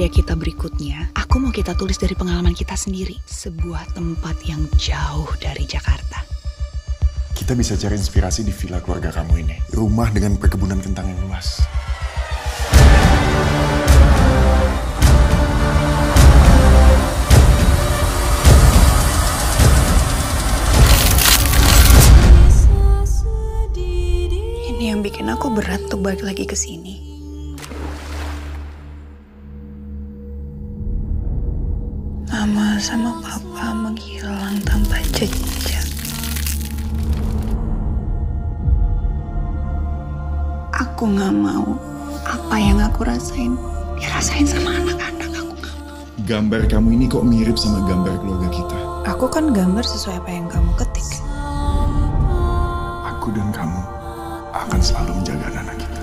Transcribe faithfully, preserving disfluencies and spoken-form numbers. karya kita berikutnya, aku mau kita tulis dari pengalaman kita sendiri. Sebuah tempat yang jauh dari Jakarta. Kita bisa cari inspirasi di villa keluarga kamu ini. Rumah dengan perkebunan kentang yang luas. Ini yang bikin aku berat untuk balik lagi ke sini. Mama sama papa menghilang tanpa jejak. Aku gak mau apa yang aku rasain dirasain sama anak-anak. Aku gak mau. Gambar kamu ini kok mirip sama gambar keluarga kita. Aku kan gambar sesuai apa yang kamu ketik. Aku dan kamu akan selalu menjaga anak-anak kita.